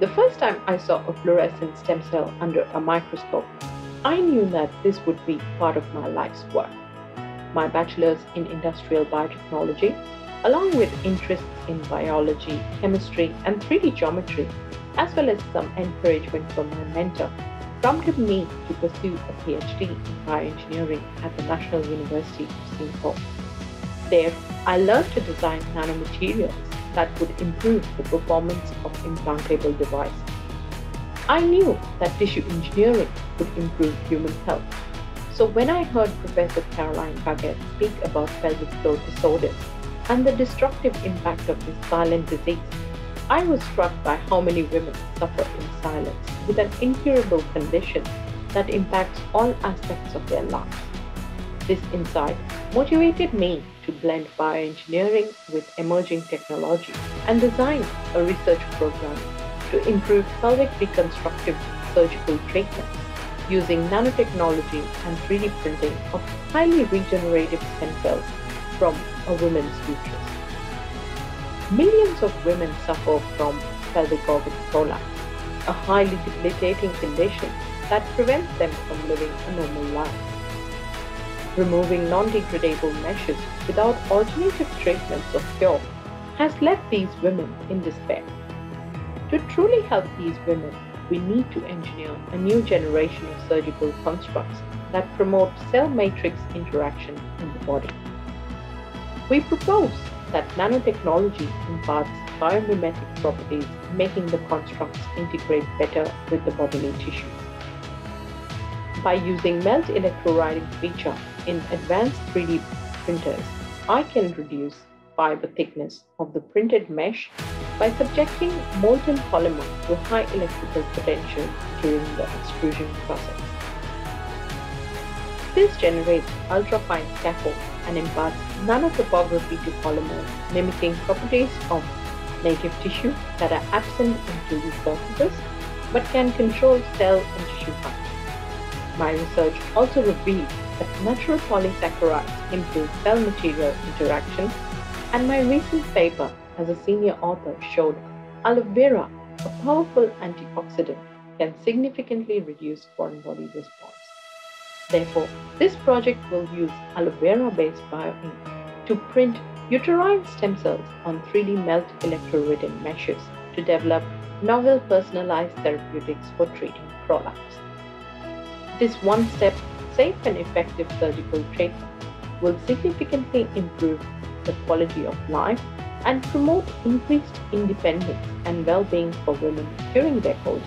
The first time I saw a fluorescent stem cell under a microscope, I knew that this would be part of my life's work. My bachelor's in industrial biotechnology, along with interests in biology, chemistry, and 3D geometry, as well as some encouragement from my mentor, prompted me to pursue a PhD in bioengineering at the National University of Singapore. There, I learned to design nanomaterials that would improve the performance of implantable devices. I knew that tissue engineering could improve human health. So when I heard Professor Caroline Paget speak about pelvic floor disorders and the destructive impact of this silent disease, I was struck by how many women suffer in silence with an incurable condition that impacts all aspects of their lives. This insight motivated me to blend bioengineering with emerging technology and design a research program to improve pelvic reconstructive surgical treatments using nanotechnology and 3D printing of highly regenerative stem cells from a woman's uterus. Millions of women suffer from pelvic organ prolapse, a highly debilitating condition that prevents them from living a normal life. Removing non-degradable meshes without alternative treatments or cure has left these women in despair. To truly help these women, we need to engineer a new generation of surgical constructs that promote cell-matrix interaction in the body. We propose that nanotechnology imparts biomimetic properties, making the constructs integrate better with the bodily tissues. By using melt electrowriting feature in advanced 3D printers, I can reduce fiber thickness of the printed mesh by subjecting molten polymer to high electrical potential during the extrusion process. This generates ultrafine scaffold and imparts nanotopography to polymers, mimicking properties of native tissue that are absent in 2D surfaces but can control cell and tissue function. My research also revealed that natural polysaccharides improve cell material interaction, and my recent paper as a senior author showed aloe vera, a powerful antioxidant, can significantly reduce foreign body response. Therefore, this project will use aloe vera-based bioink to print uterine stem cells on 3D melt electrowriting meshes to develop novel personalized therapeutics for treating prolapse. This one-step, safe and effective surgical treatment will significantly improve the quality of life and promote increased independence and well-being for women during their course.